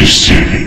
частей.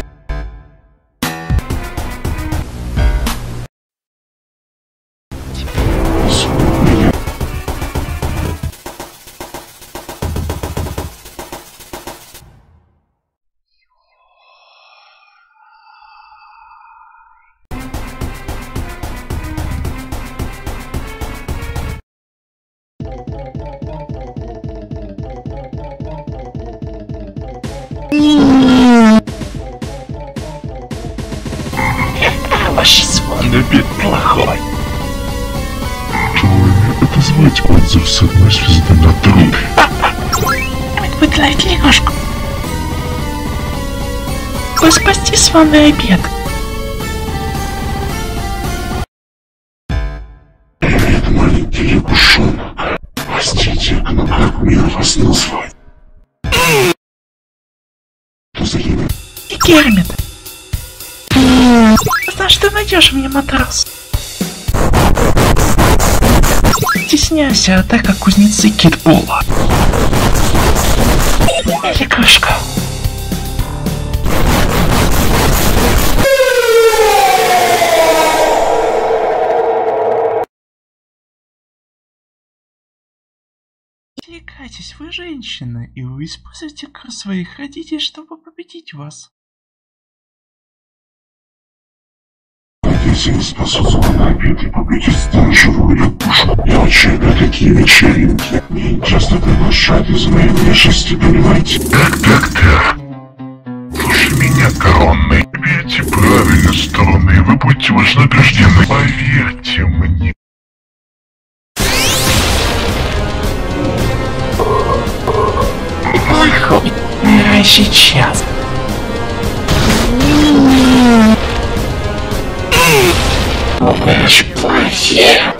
Ваш звонобит плохой. Человек, это звать отзыв с одной звезды на другую. Вы подловите лягушку. Вы спасти с вами обед. Привет, маленький лягушонок. Простите, но как мне вас назвать? Кермит, знаешь, ты найдешь мне матрас. Стесняйся, атака кузнецы Китбола. Лягушка. Отвлекайтесь, вы женщина, и вы используете крыс своих родителей, чтобы победить вас. Если не спасут звонобит и победит станжевую лягушку. Я очень на такие вечеринки. Мне часто приглашают из моей внешности, понимаете? Так. Слушай меня, коронный. Берите правильные стороны, и вы будете вознаграждены. Поверьте мне. Нахуй. А сейчас. Плохие.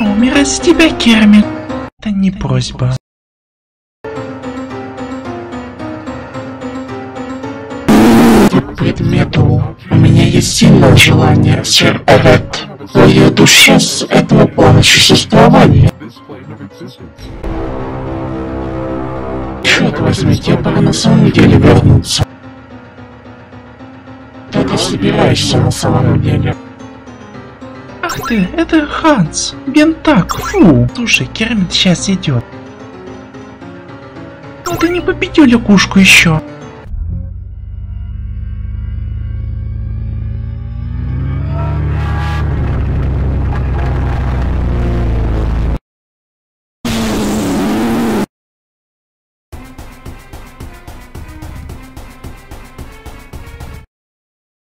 Умирать с тебя, Кермит. Это не просьба. Предмету. У меня есть сильное желание, сэр Эвет. Твоя душа с этого плана существования. Черт возьми, тебе пора на самом деле вернуться. Что ты собираешься на самом деле? Ах ты, это Ханс. Бентак, фу. Слушай, Кермит сейчас идет. Но ты не победил лягушку еще.